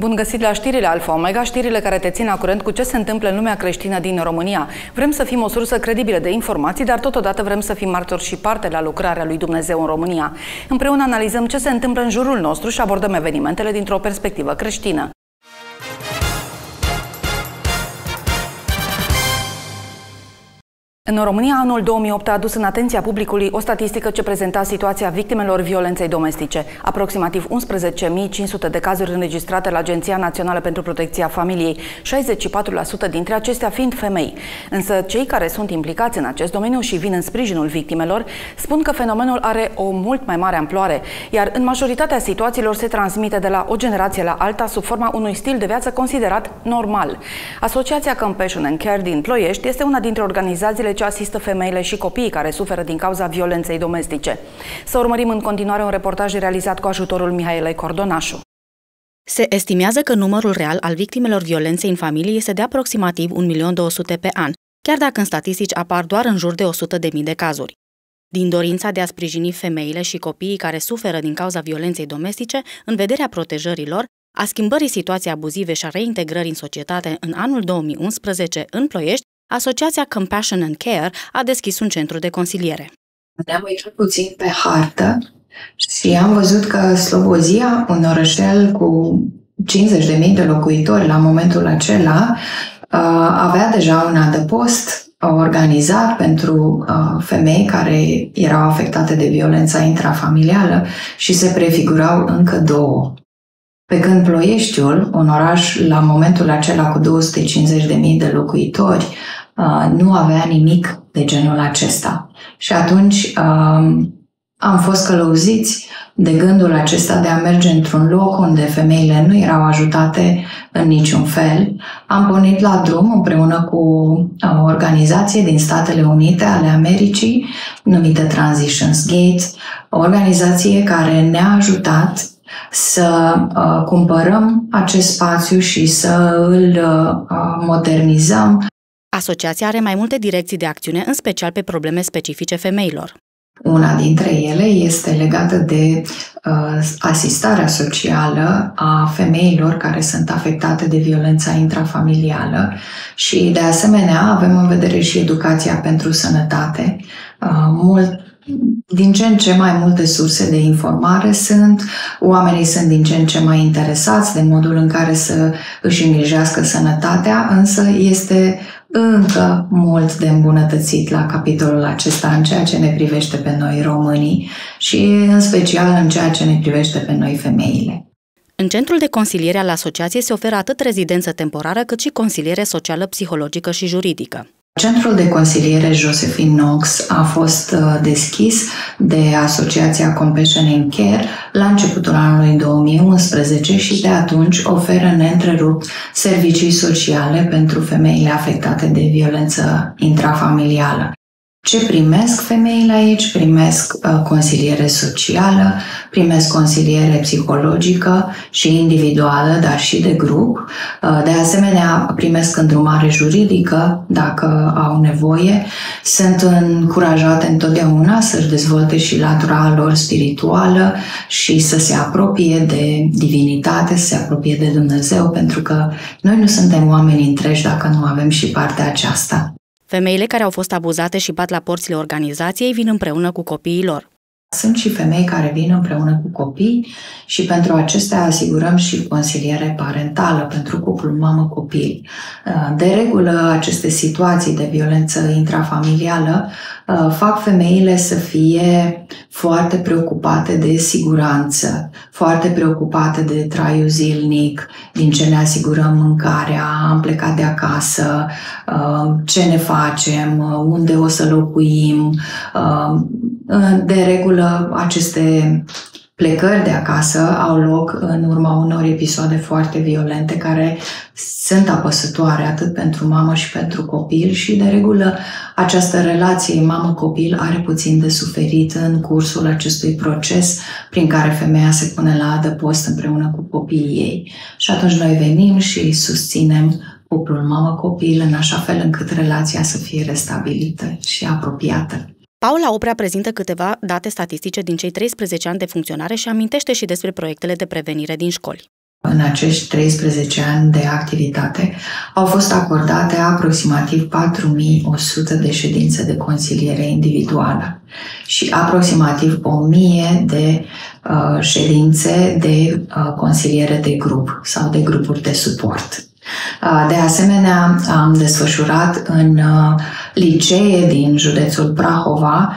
Bun găsit la știrile Alfa Omega, știrile care te țin la curent cu ce se întâmplă în lumea creștină din România. Vrem să fim o sursă credibilă de informații, dar totodată vrem să fim martori și parte la lucrarea lui Dumnezeu în România. Împreună analizăm ce se întâmplă în jurul nostru și abordăm evenimentele dintr-o perspectivă creștină. În România, anul 2008 a adus în atenția publicului o statistică ce prezenta situația victimelor violenței domestice. Aproximativ 11.500 de cazuri înregistrate la Agenția Națională pentru Protecția Familiei, 64% dintre acestea fiind femei. Însă, cei care sunt implicați în acest domeniu și vin în sprijinul victimelor spun că fenomenul are o mult mai mare amploare, iar în majoritatea situațiilor se transmite de la o generație la alta sub forma unui stil de viață considerat normal. Asociația Compassion and Care din Ploiești este una dintre organizațiile ce asistă femeile și copiii care suferă din cauza violenței domestice. Să urmărim în continuare un reportaj realizat cu ajutorul Mihaelei Cordonașu. Se estimează că numărul real al victimelor violenței în familie este de aproximativ 1.200.000 pe an, chiar dacă în statistici apar doar în jur de 100.000 de cazuri. Din dorința de a sprijini femeile și copiii care suferă din cauza violenței domestice, în vederea protejării lor, a schimbării situației abuzive și a reintegrării în societate, în anul 2011, în Ploiești, Asociația Compassion and Care a deschis un centru de consiliere. Ne-am uitat puțin pe hartă și am văzut că Slobozia, un orășel cu 50.000 de locuitori la momentul acela, avea deja un adăpost organizat pentru femei care erau afectate de violența intrafamilială și se prefigurau încă două. Pe când Ploieștiul, un oraș la momentul acela cu 250.000 de locuitori, nu avea nimic de genul acesta. Și atunci am fost călăuziți de gândul acesta de a merge într-un loc unde femeile nu erau ajutate în niciun fel. Am pornit la drum împreună cu o organizație din Statele Unite ale Americii, numită Transitions Gate, o organizație care ne-a ajutat să cumpărăm acest spațiu și să îl modernizăm. Asociația are mai multe direcții de acțiune, în special pe probleme specifice femeilor. Una dintre ele este legată de asistarea socială a femeilor care sunt afectate de violența intrafamilială și, de asemenea, avem în vedere și educația pentru sănătate. Din ce în ce mai multe surse de informare sunt, oamenii sunt din ce în ce mai interesați de modul în care să își îngrijească sănătatea, însă este încă mult de îmbunătățit la capitolul acesta în ceea ce ne privește pe noi românii și în special în ceea ce ne privește pe noi femeile. În centrul de consiliere al asociației se oferă atât rezidență temporară cât și consiliere socială, psihologică și juridică. Centrul de consiliere Josephine Knox a fost deschis de Asociația Compassion and Care la începutul anului 2011 și de atunci oferă neîntrerupt servicii sociale pentru femeile afectate de violență intrafamilială. Ce primesc femeile aici? Primesc consiliere socială, primesc consiliere psihologică și individuală, dar și de grup. De asemenea, primesc îndrumare juridică dacă au nevoie. Sunt încurajate întotdeauna să-și dezvolte și latura lor spirituală și să se apropie de divinitate, să se apropie de Dumnezeu, pentru că noi nu suntem oameni întregi dacă nu avem și partea aceasta. Femeile care au fost abuzate și bat la porțile organizației vin împreună cu copiii lor. Sunt și femei care vin împreună cu copii și pentru acestea asigurăm și consiliere parentală pentru cuplul mamă-copil. De regulă, aceste situații de violență intrafamilială fac femeile să fie foarte preocupate de siguranță, foarte preocupate de traiul zilnic, din ce ne asigurăm mâncarea, am plecat de acasă, ce ne facem, unde o să locuim. De regulă, aceste plecări de acasă au loc în urma unor episoade foarte violente care sunt apăsătoare atât pentru mamă și pentru copil și, de regulă, această relație mamă-copil are puțin de suferit în cursul acestui proces prin care femeia se pune la adăpost împreună cu copiii ei. Și atunci noi venim și susținem cuplul mamă-copil în așa fel încât relația să fie restabilită și apropiată. Paula Oprea prezintă câteva date statistice din cei 13 ani de funcționare și amintește și despre proiectele de prevenire din școli. În acești 13 ani de activitate au fost acordate aproximativ 4.100 de ședințe de consiliere individuală și aproximativ 1.000 de ședințe de consiliere de grup sau de grupuri de suport. De asemenea, am desfășurat în licee din județul Prahova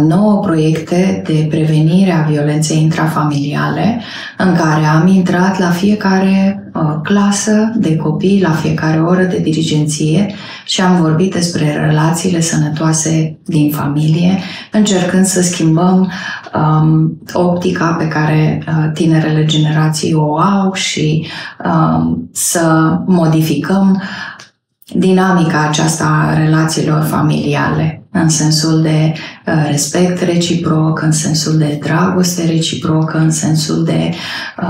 9 proiecte de prevenire a violenței intrafamiliale, în care am intrat la fiecare clasă de copii, la fiecare oră de dirigenție și am vorbit despre relațiile sănătoase din familie, încercând să schimbăm optica pe care tinerele generații o au și să modificăm dinamica aceasta a relațiilor familiale, în sensul de respect reciproc, în sensul de dragoste reciprocă, în sensul de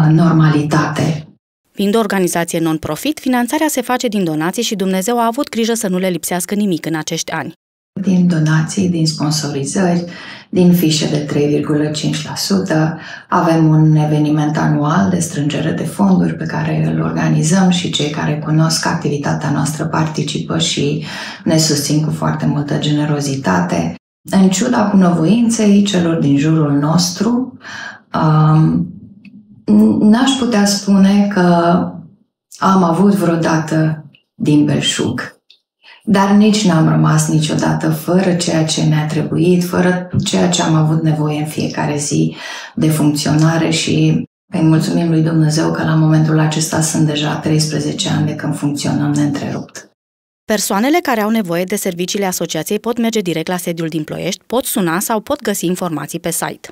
normalitate. Fiind o organizație non-profit, finanțarea se face din donații și Dumnezeu a avut grijă să nu le lipsească nimic în acești ani. Din donații, din sponsorizări, din fișe de 3,5%. Avem un eveniment anual de strângere de fonduri pe care îl organizăm și cei care cunosc activitatea noastră participă și ne susțin cu foarte multă generozitate. În ciuda bunăvoinței celor din jurul nostru, n-aș putea spune că am avut vreodată din belșug. Dar nici n-am rămas niciodată fără ceea ce ne-a trebuit, fără ceea ce am avut nevoie în fiecare zi de funcționare și îi mulțumim lui Dumnezeu că la momentul acesta sunt deja 13 ani de când funcționăm neîntrerupt. Persoanele care au nevoie de serviciile asociației pot merge direct la sediul din Ploiești, pot suna sau pot găsi informații pe site.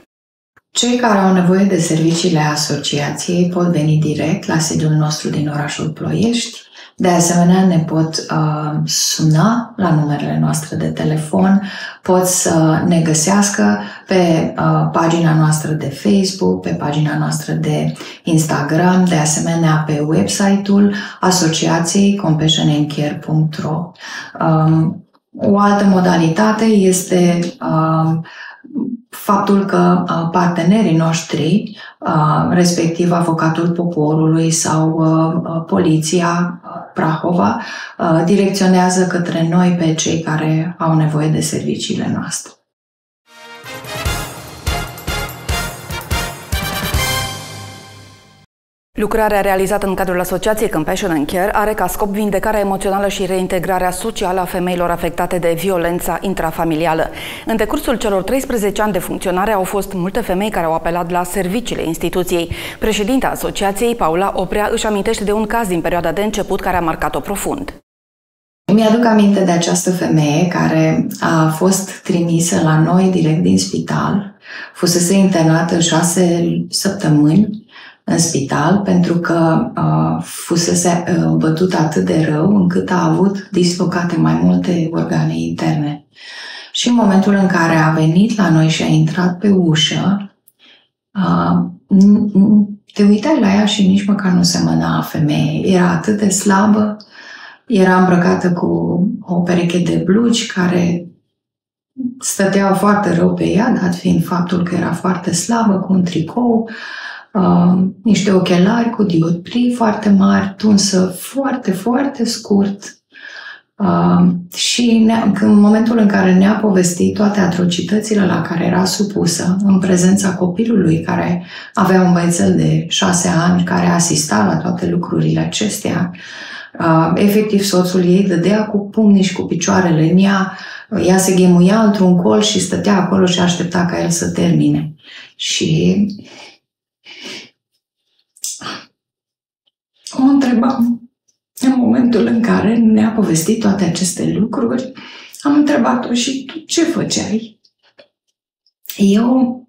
Cei care au nevoie de serviciile asociației pot veni direct la sediul nostru din orașul Ploiești. De asemenea, ne pot suna la numerele noastre de telefon, pot să ne găsească pe pagina noastră de Facebook, pe pagina noastră de Instagram, de asemenea pe website-ul asociației Compassion and Care.ro. O altă modalitate este faptul că partenerii noștri, respectiv Avocatul Poporului sau Poliția Prahova, direcționează către noi pe cei care au nevoie de serviciile noastre. Lucrarea realizată în cadrul asociației Compassion and Care are ca scop vindecarea emoțională și reintegrarea socială a femeilor afectate de violența intrafamilială. În decursul celor 13 ani de funcționare au fost multe femei care au apelat la serviciile instituției. Președinta asociației, Paula Oprea, își amintește de un caz din perioada de început care a marcat-o profund. Mi-aduc aminte de această femeie care a fost trimisă la noi direct din spital, fusese internată 6 săptămâni, în spital pentru că fusese bătut atât de rău încât a avut dislocate mai multe organe interne. Și în momentul în care a venit la noi și a intrat pe ușă, te uitai la ea și nici măcar nu semăna femeie. Era atât de slabă, era îmbrăcată cu o pereche de blugi care stăteau foarte rău pe ea, dat fiind faptul că era foarte slabă, cu un tricou, niște ochelari cu dioptrii foarte mari, tunsă foarte, foarte scurt și în momentul în care ne-a povestit toate atrocitățile la care era supusă în prezența copilului care avea un băiețel de 6 ani care asista la toate lucrurile acestea, efectiv soțul ei dădea cu pumnii și cu picioarele în ea, ea se ghemuia într-un col și stătea acolo și aștepta ca el să termine. Și o întrebam în momentul în care ne-a povestit toate aceste lucruri, am întrebat-o: și tu ce făceai? Eu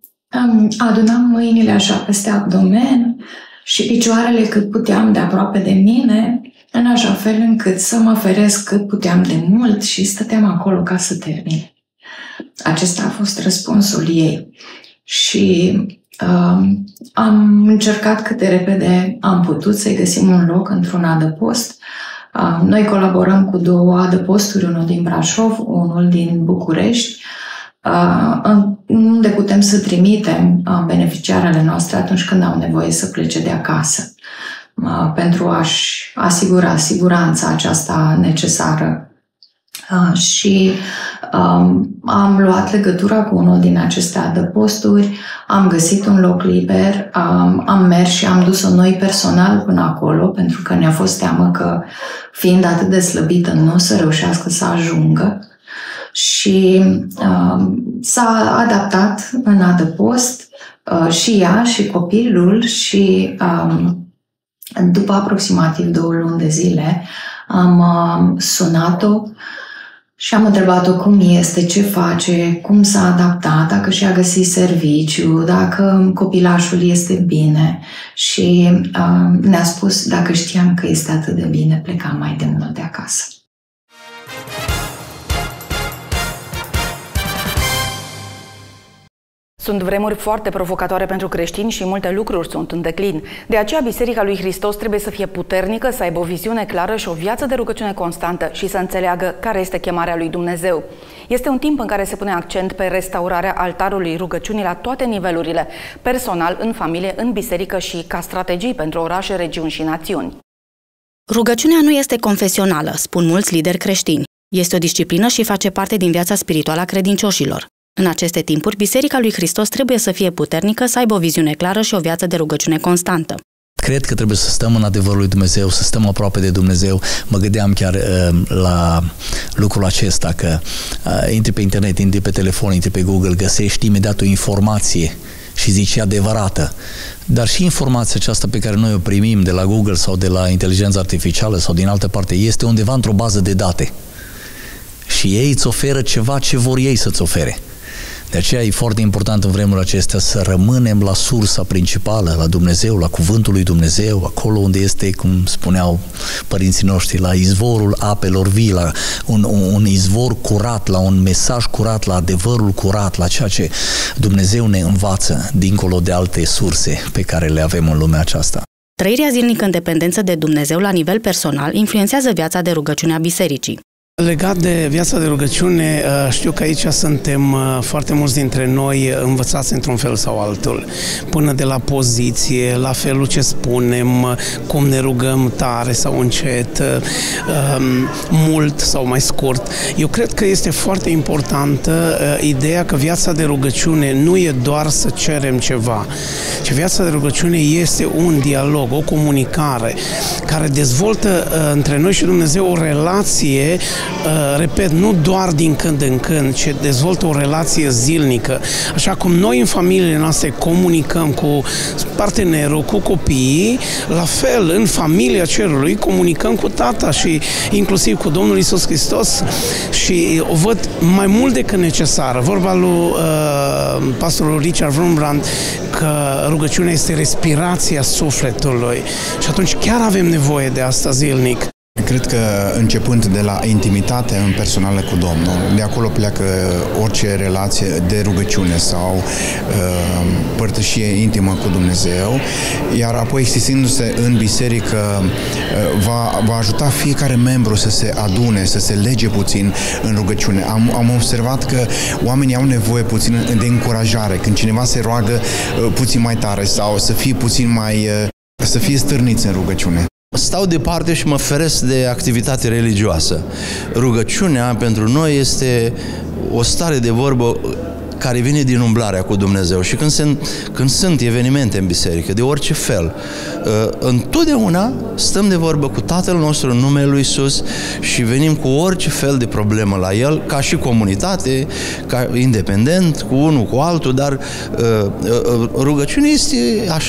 adunam mâinile așa peste abdomen și picioarele cât puteam de aproape de mine, în așa fel încât să mă feresc cât puteam de mult și stăteam acolo ca să termin. Acesta a fost răspunsul ei și am încercat cât de repede am putut să-i găsim un loc într-un adăpost. Noi colaborăm cu 2 adăposturi, unul din Brașov, unul din București, unde putem să trimitem beneficiarele noastre atunci când au nevoie să plece de acasă. pentru a-și asigura siguranța aceasta necesară. Și am luat legătura cu unul din aceste adăposturi, am găsit un loc liber, am mers și am dus-o noi personal până acolo, pentru că ne-a fost teamă că, fiind atât de slăbită, nu o să reușească să ajungă. Și s-a adaptat în adăpost și ea și copilul și după aproximativ 2 luni de zile am sunat-o și am întrebat-o cum este, ce face, cum s-a adaptat, dacă și-a găsit serviciu, dacă copilașul este bine și ne-a spus dacă știam că este atât de bine, plecam mai demult de acasă. Sunt vremuri foarte provocatoare pentru creștini și multe lucruri sunt în declin. De aceea, Biserica lui Hristos trebuie să fie puternică, să aibă o viziune clară și o viață de rugăciune constantă și să înțeleagă care este chemarea lui Dumnezeu. Este un timp în care se pune accent pe restaurarea altarului rugăciunii la toate nivelurile, personal, în familie, în biserică și ca strategii pentru orașe, regiuni și națiuni. Rugăciunea nu este confesională, spun mulți lideri creștini. Este o disciplină și face parte din viața spirituală a credincioșilor. În aceste timpuri, Biserica lui Hristos trebuie să fie puternică, să aibă o viziune clară și o viață de rugăciune constantă. Cred că trebuie să stăm în adevărul lui Dumnezeu, să stăm aproape de Dumnezeu. Mă gândeam chiar la lucrul acesta, că intri pe internet, intri pe telefon, intri pe Google, găsești imediat o informație și zici adevărată. Dar și informația aceasta pe care noi o primim de la Google sau de la inteligența artificială sau din altă parte, este undeva într-o bază de date. Și ei îți oferă ceva ce vor ei să-ți ofere. De aceea e foarte important în vremurile acestea să rămânem la sursa principală, la Dumnezeu, la cuvântul lui Dumnezeu, acolo unde este, cum spuneau părinții noștri, la izvorul apelor vii, la un izvor curat, la un mesaj curat, la adevărul curat, la ceea ce Dumnezeu ne învață, dincolo de alte surse pe care le avem în lumea aceasta. Trăirea zilnică în dependență de Dumnezeu la nivel personal influențează viața de rugăciune a bisericii. Legat de viața de rugăciune, știu că aici suntem foarte mulți dintre noi învățați într-un fel sau altul, până de la poziție, la felul ce spunem, cum ne rugăm tare sau încet, mult sau mai scurt. Eu cred că este foarte importantă ideea că viața de rugăciune nu e doar să cerem ceva, ci viața de rugăciune este un dialog, o comunicare care dezvoltă între noi și Dumnezeu o relație. Repet, nu doar din când în când, ci dezvoltă o relație zilnică. Așa cum noi în familiile noastre comunicăm cu partenerul, cu copiii, la fel în familia cerului comunicăm cu Tata și inclusiv cu Domnul Iisus Hristos și o văd mai mult decât necesară. Vorba lui pastorul Richard Wurmbrand că rugăciunea este respirația sufletului și atunci chiar avem nevoie de asta zilnic. Cred că începând de la intimitatea personală cu Domnul, de acolo pleacă orice relație de rugăciune sau părtășie intimă cu Dumnezeu, iar apoi existindu-se în biserică va ajuta fiecare membru să se adune, să se lege puțin în rugăciune. Am observat că oamenii au nevoie puțin de încurajare, când cineva se roagă puțin mai tare sau să fie puțin mai, să fie stârniți în rugăciune. Stau departe și mă feresc de activitate religioasă. Rugăciunea pentru noi este o stare de vorbă care vine din umblarea cu Dumnezeu și când sunt evenimente în biserică, de orice fel, întotdeauna stăm de vorbă cu Tatăl nostru în numele Lui Iisus și venim cu orice fel de problemă la El, ca și comunitate, ca independent, cu unul, cu altul, dar rugăciunea este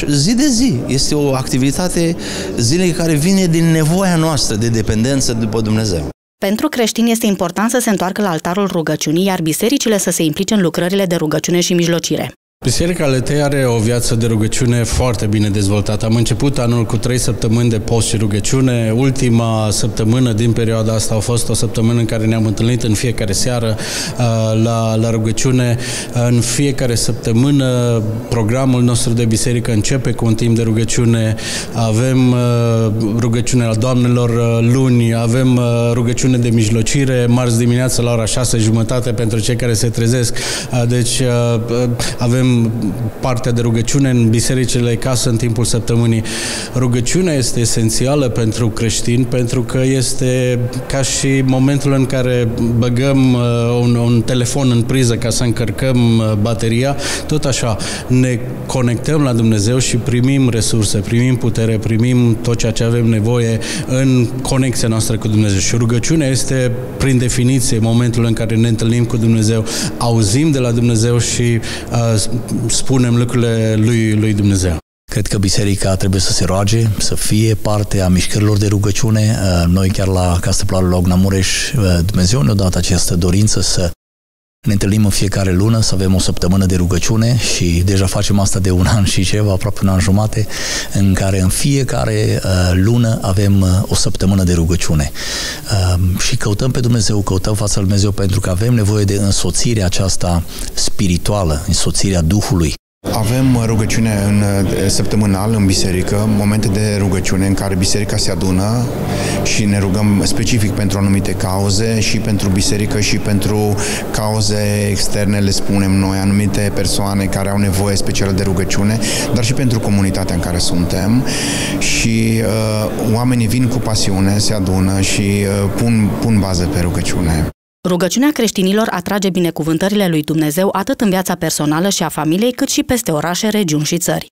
zi de zi, este o activitate zilei care vine din nevoia noastră de dependență după Dumnezeu. Pentru creștini este important să se întoarcă la altarul rugăciunii, iar bisericile să se implice în lucrările de rugăciune și mijlocire. Biserica Letei are o viață de rugăciune foarte bine dezvoltată. Am început anul cu 3 săptămâni de post și rugăciune. Ultima săptămână din perioada asta a fost o săptămână în care ne-am întâlnit în fiecare seară la rugăciune. În fiecare săptămână programul nostru de biserică începe cu un timp de rugăciune. Avem rugăciunea Doamnelor luni, avem rugăciune de mijlocire, marți dimineața la ora 6:30 pentru cei care se trezesc. Deci avem avem partea de rugăciune în bisericile casă în timpul săptămânii. Rugăciunea este esențială pentru creștini, pentru că este ca și momentul în care băgăm un telefon în priză ca să încărcăm bateria, tot așa ne conectăm la Dumnezeu și primim resurse, primim putere, primim tot ceea ce avem nevoie în conexia noastră cu Dumnezeu. Și rugăciunea este, prin definiție, momentul în care ne întâlnim cu Dumnezeu, auzim de la Dumnezeu și spunem lucrurile lui Dumnezeu. Cred că biserica trebuie să se roage, să fie parte a mișcărilor de rugăciune. Noi chiar la Castăplarul Logna Mureș, Dumnezeu ne-a dat această dorință să ne întâlnim în fiecare lună, să avem o săptămână de rugăciune și deja facem asta de un an și ceva, aproape un an jumate, în care în fiecare lună avem o săptămână de rugăciune. Și căutăm pe Dumnezeu, căutăm fața lui Dumnezeu, pentru că avem nevoie de însoțirea aceasta spirituală, însoțirea Duhului. Avem rugăciune săptămânal în biserică, momente de rugăciune în care biserica se adună și ne rugăm specific pentru anumite cauze și pentru biserică și pentru cauze externe, le spunem noi, anumite persoane care au nevoie specială de rugăciune, dar și pentru comunitatea în care suntem și oamenii vin cu pasiune, se adună și pun bază pe rugăciune. Rugăciunea creștinilor atrage binecuvântările lui Dumnezeu atât în viața personală și a familiei, cât și peste orașe, regiuni și țări.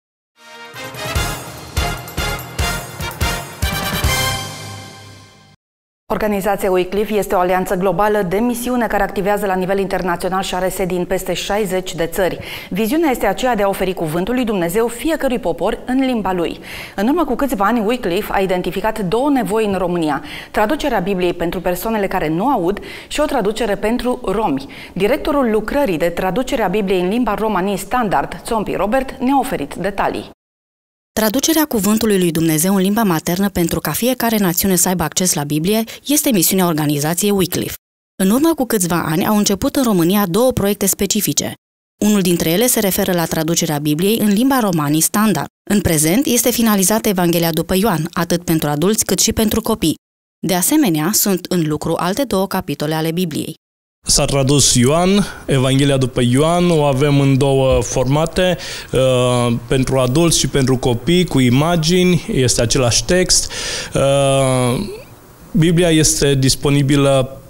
Organizația Wycliffe este o alianță globală de misiune care activează la nivel internațional și are sedii în peste 60 de țări. Viziunea este aceea de a oferi cuvântul lui Dumnezeu fiecărui popor în limba lui. În urmă cu câțiva ani, Wycliffe a identificat două nevoi în România: traducerea Bibliei pentru persoanele care nu aud și o traducere pentru romi. Directorul lucrării de traducere a Bibliei în limba romani standard, Zompi Robert, ne-a oferit detalii. Traducerea Cuvântului lui Dumnezeu în limba maternă pentru ca fiecare națiune să aibă acces la Biblie este misiunea organizației Wycliffe. În urmă cu câțiva ani au început în România două proiecte specifice. Unul dintre ele se referă la traducerea Bibliei în limba romani standard. În prezent este finalizată Evanghelia după Ioan, atât pentru adulți cât și pentru copii. De asemenea, sunt în lucru alte două capitole ale Bibliei. S-a tradus Ioan, Evanghelia după Ioan, o avem în două formate, pentru adulți și pentru copii, cu imagini, este același text. Biblia este disponibilă,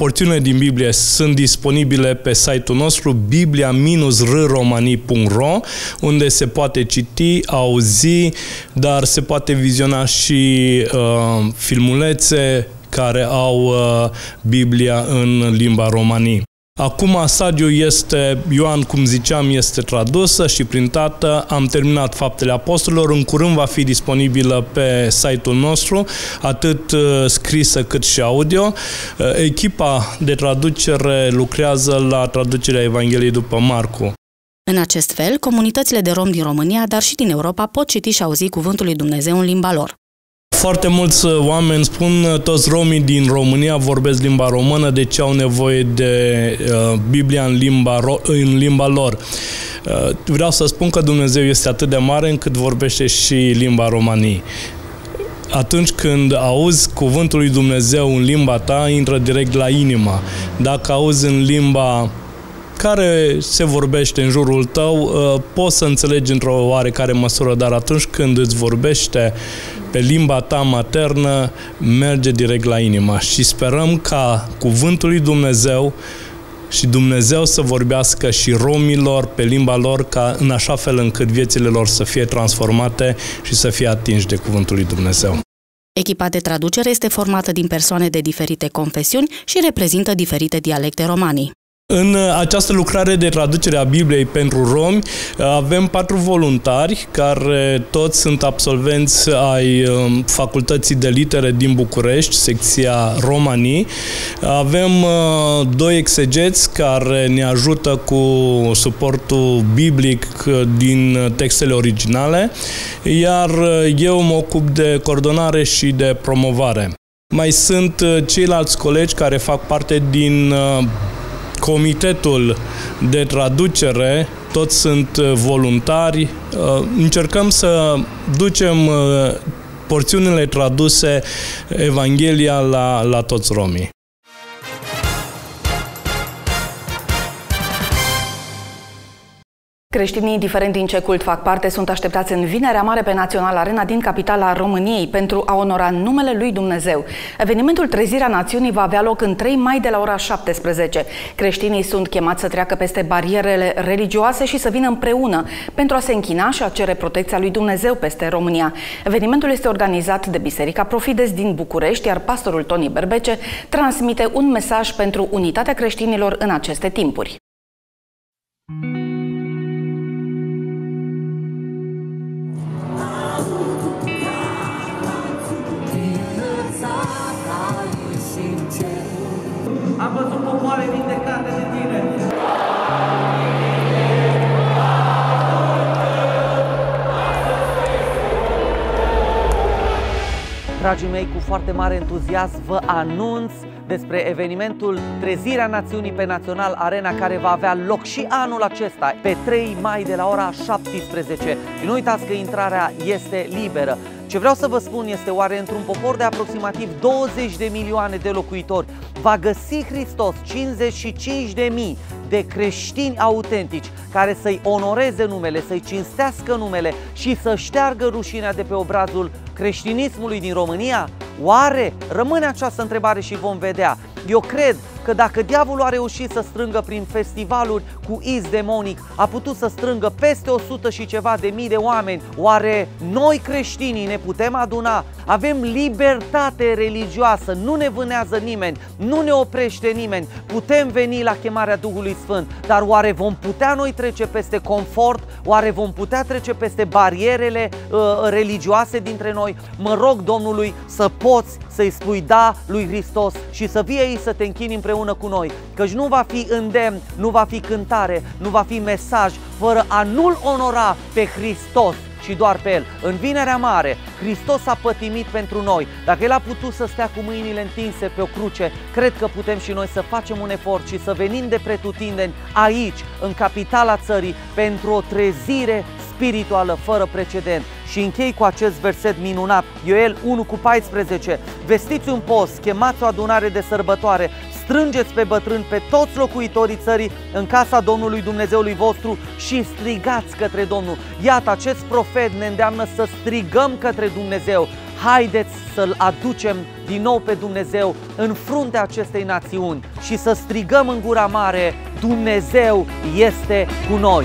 porțiunile din Biblie sunt disponibile pe site-ul nostru biblia-rromani.ro, unde se poate citi, auzi, dar se poate viziona și filmulețe care au Biblia în limba romani. Acum stadiul este, Ioan, cum ziceam, este tradusă și printată. Am terminat Faptele Apostolilor, în curând va fi disponibilă pe site-ul nostru, atât scrisă cât și audio. Echipa de traducere lucrează la traducerea Evangheliei după Marcu. În acest fel, comunitățile de romi din România, dar și din Europa, pot citi și auzi Cuvântul lui Dumnezeu în limba lor. Foarte mulți oameni spun, toți romii din România vorbesc limba română, de ce au nevoie de Biblia în limba lor. Vreau să spun că Dumnezeu este atât de mare încât vorbește și limba României. Atunci când auzi Cuvântul lui Dumnezeu în limba ta, intră direct la inimă. Dacă auzi în limba care se vorbește în jurul tău, poți să înțelegi într-o oarecare măsură, dar atunci când îți vorbește pe limba ta maternă, merge direct la inima. Și sperăm ca Cuvântul lui Dumnezeu și Dumnezeu să vorbească și romilor pe limba lor, ca în așa fel încât viețile lor să fie transformate și să fie atinși de Cuvântul lui Dumnezeu. Echipa de traducere este formată din persoane de diferite confesiuni și reprezintă diferite dialecte romanii. În această lucrare de traducere a Bibliei pentru romi avem 4 voluntari care toți sunt absolvenți ai Facultății de Litere din București, secția Romanii. Avem 2 exegeți care ne ajută cu suportul biblic din textele originale, iar eu mă ocup de coordonare și de promovare. Mai sunt ceilalți colegi care fac parte din Comitetul de traducere, toți sunt voluntari. Încercăm să ducem porțiunile traduse, Evanghelia, la toți romii. Creștinii, indiferent din ce cult fac parte, sunt așteptați în Vinerea Mare pe Național Arena din capitala României pentru a onora numele lui Dumnezeu. Evenimentul Trezirea Națiunii va avea loc în 3 mai de la ora 17. Creștinii sunt chemați să treacă peste barierele religioase și să vină împreună pentru a se închina și a cere protecția lui Dumnezeu peste România. Evenimentul este organizat de Biserica Profides din București, iar pastorul Tony Berbece transmite un mesaj pentru unitatea creștinilor în aceste timpuri. Am văzut popoare vindecate de tine. Dragii mei, cu foarte mare entuziasm vă anunț despre evenimentul Trezirea Națiunii pe Național Arena, care va avea loc și anul acesta, pe 3 mai de la ora 17. Nu uitați că intrarea este liberă. Ce vreau să vă spun este, oare într-un popor de aproximativ 20 de milioane de locuitori va găsi Hristos 55.000 de creștini autentici care să-i onoreze numele, să-i cinstească numele și să șteargă rușinea de pe obrazul creștinismului din România? Oare? Rămâne această întrebare și vom vedea. Eu cred că dacă diavolul a reușit să strângă prin festivaluri cu iz demonic, a putut să strângă peste 100 și ceva de mii de oameni, oare noi creștinii ne putem aduna? Avem libertate religioasă, nu ne vânează nimeni, nu ne oprește nimeni, putem veni la chemarea Duhului Sfânt, dar oare vom putea noi trece peste confort? Oare vom putea trece peste barierele religioase dintre noi? Mă rog Domnului să poți să-i spui da lui Hristos și să vie ei să te închini împreună cu noi, căci nu va fi îndemn, nu va fi cântare, nu va fi mesaj fără a nu-L onora pe Hristos și doar pe El. În Vinerea Mare, Hristos a pătimit pentru noi. Dacă El a putut să stea cu mâinile întinse pe o cruce, cred că putem și noi să facem un efort și să venim de pretutindeni aici, în capitala țării, pentru o trezire spirituală fără precedent. Și închei cu acest verset minunat, Ioel 1:14. Vestiți un post, chemați o adunare de sărbătoare, strângeți pe bătrâni, pe toți locuitorii țării în casa Domnului Dumnezeului vostru și strigați către Domnul. Iată, acest profet ne îndeamnă să strigăm către Dumnezeu. Haideți să-L aducem din nou pe Dumnezeu în fruntea acestei națiuni și să strigăm în gura mare, Dumnezeu este cu noi!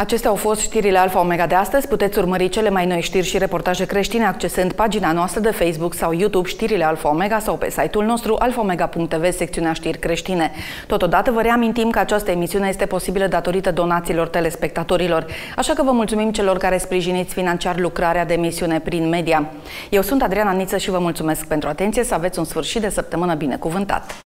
Acestea au fost știrile Alfa Omega de astăzi. Puteți urmări cele mai noi știri și reportaje creștine accesând pagina noastră de Facebook sau YouTube Știrile Alfa Omega sau pe site-ul nostru alfaomega.tv, secțiunea știri creștine. Totodată vă reamintim că această emisiune este posibilă datorită donațiilor telespectatorilor, așa că vă mulțumim celor care sprijiniți financiar lucrarea de emisiune prin media. Eu sunt Adriana Niță și vă mulțumesc pentru atenție. Să aveți un sfârșit de săptămână binecuvântat!